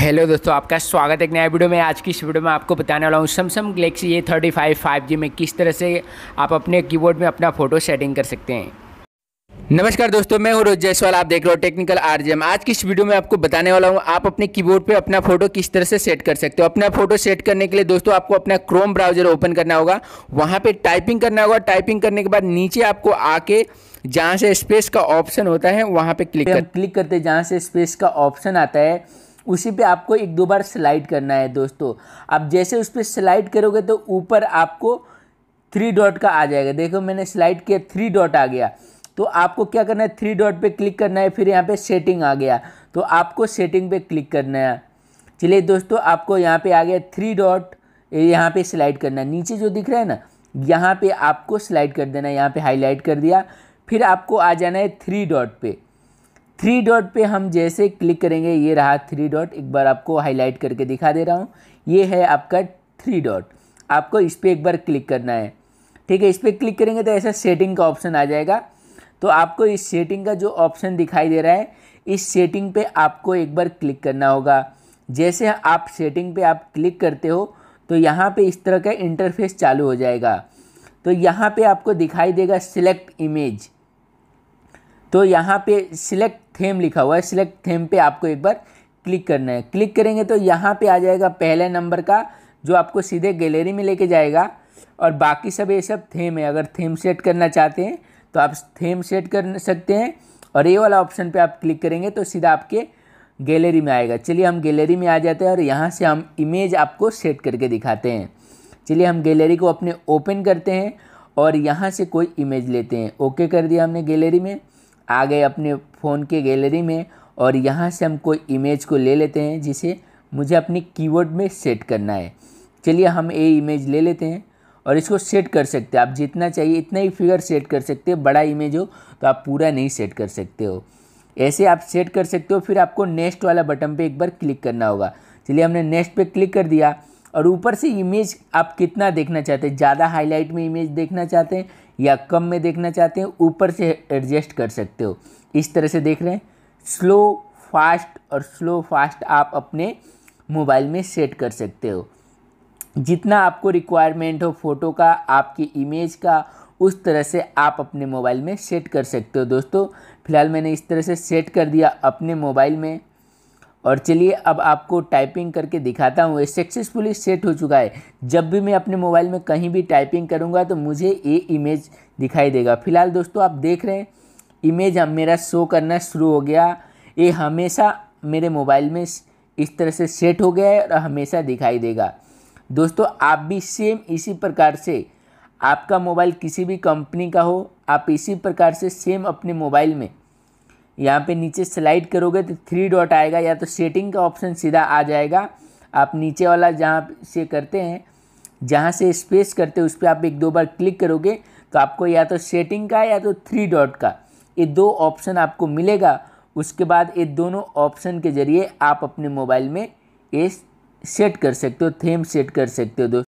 Hello दोस्तों, आपका स्वागत है एक नया वीडियो में। आज की इस वीडियो में आपको बताने वाला हूँ सैमसंग गैलेक्सी A35 5G में किस तरह से आप अपने कीबोर्ड में अपना फ़ोटो सेटिंग कर सकते हैं। नमस्कार दोस्तों, मैं हूँ राज जायसवाल, आप देख रहे हो टेक्निकल आरजेएम। आज की इस वीडियो में आपको बताने वाला हूँ आप अपने कीबोर्ड पे अपना फोटो किस तरह से सेट कर सकते हो। अपना फोटो सेट करने के लिए दोस्तों आपको अपना क्रोम ब्राउजर ओपन करना होगा, वहाँ पे टाइपिंग करना होगा। टाइपिंग करने के बाद नीचे आपको आके जहाँ से स्पेस का ऑप्शन होता है वहाँ पे क्लिक करते हैं। जहाँ से स्पेस का ऑप्शन आता है उसी पे आपको एक दो बार स्लाइड करना है दोस्तों। आप जैसे उस पर स्लाइड करोगे तो ऊपर आपको थ्री डॉट का आ जाएगा। देखो मैंने स्लाइड किया, थ्री डॉट आ गया। तो आपको क्या करना है, थ्री डॉट पे क्लिक करना है। फिर यहाँ पे सेटिंग आ गया तो आपको सेटिंग पे क्लिक करना है। चलिए दोस्तों, आपको यहाँ पे आ गया थ्री डॉट, यहाँ पे स्लाइड करना है। नीचे जो दिख रहा है ना, यहाँ पे आपको स्लाइड कर देना है। यहाँ पे हाईलाइट कर दिया, फिर आपको आ जाना है थ्री डॉट पे। थ्री डॉट पे हम जैसे क्लिक करेंगे, ये रहा थ्री डॉट। एक बार आपको हाईलाइट करके दिखा दे रहा हूँ, ये है आपका थ्री डॉट। आपको इस पर एक बार क्लिक करना है, ठीक है। इस पर क्लिक करेंगे तो ऐसा सेटिंग का ऑप्शन आ जाएगा। तो आपको इस सेटिंग का जो ऑप्शन दिखाई दे रहा है, इस सेटिंग पे आपको एक बार क्लिक करना होगा। जैसे आप सेटिंग पे आप क्लिक करते हो तो यहाँ पे इस तरह का इंटरफेस चालू हो जाएगा। तो यहाँ पे आपको दिखाई देगा सिलेक्ट इमेज, तो यहाँ पे सिलेक्ट थीम लिखा हुआ है। सिलेक्ट थीम पे आपको एक बार क्लिक करना है। क्लिक करेंगे तो यहाँ पे आ जाएगा पहले नंबर का, जो आपको सीधे गैलरी में लेके जाएगा। और बाकी सब ये सब थीम है। अगर थीम सेट करना चाहते हैं तो आप थीम सेट कर सकते हैं। और ये वाला ऑप्शन पे आप क्लिक करेंगे तो सीधा आपके गैलरी में आएगा। चलिए हम गैलरी में आ जाते हैं और यहाँ से हम इमेज आपको सेट करके दिखाते हैं। चलिए हम गैलरी को अपने ओपन करते हैं और यहाँ से कोई इमेज लेते हैं। ओके कर दिया हमने, गैलरी में आ गए अपने फ़ोन के गैलरी में। और यहाँ से हम कोई इमेज को ले लेते हैं जिसे मुझे अपने कीबोर्ड में सेट करना है। चलिए हम ये इमेज ले लेते हैं और इसको सेट कर सकते हैं। आप जितना चाहिए इतना ही फिगर सेट कर सकते हो। बड़ा इमेज हो तो आप पूरा नहीं सेट कर सकते हो, ऐसे आप सेट कर सकते हो। फिर आपको नेक्स्ट वाला बटन पे एक बार क्लिक करना होगा। चलिए हमने नेक्स्ट पे क्लिक कर दिया। और ऊपर से इमेज आप कितना देखना चाहते हैं, ज़्यादा हाईलाइट में इमेज देखना चाहते हैं या कम में देखना चाहते हैं, ऊपर से एडजस्ट कर सकते हो। इस तरह से देख रहे हैं, स्लो फास्ट और स्लो फास्ट आप अपने मोबाइल में सेट कर सकते हो। जितना आपको रिक्वायरमेंट हो फ़ोटो का, आपकी इमेज का, उस तरह से आप अपने मोबाइल में सेट कर सकते हो दोस्तों। फ़िलहाल मैंने इस तरह से सेट कर दिया अपने मोबाइल में। और चलिए अब आपको टाइपिंग करके दिखाता हूँ। ये सक्सेसफुली सेट हो चुका है। जब भी मैं अपने मोबाइल में कहीं भी टाइपिंग करूँगा तो मुझे ये इमेज दिखाई देगा। फ़िलहाल दोस्तों आप देख रहे हैं इमेज मेरा शो करना शुरू हो गया। ये हमेशा मेरे मोबाइल में इस तरह से सेट हो गया है और हमेशा दिखाई देगा। दोस्तों आप भी सेम इसी प्रकार से, आपका मोबाइल किसी भी कंपनी का हो, आप इसी प्रकार से सेम अपने मोबाइल में यहाँ पे नीचे स्लाइड करोगे तो थ्री डॉट आएगा या तो सेटिंग का ऑप्शन सीधा आ जाएगा। आप नीचे वाला जहाँ से करते हैं, जहाँ से स्पेस करते हैं, उस पर आप एक दो बार क्लिक करोगे तो आपको या तो सेटिंग का या तो थ्री डॉट का, ये दो ऑप्शन आपको मिलेगा। उसके बाद ये दोनों ऑप्शन के ज़रिए आप अपने मोबाइल में ये सेट कर सकते हो, थीम सेट कर सकते हो दोस्तों।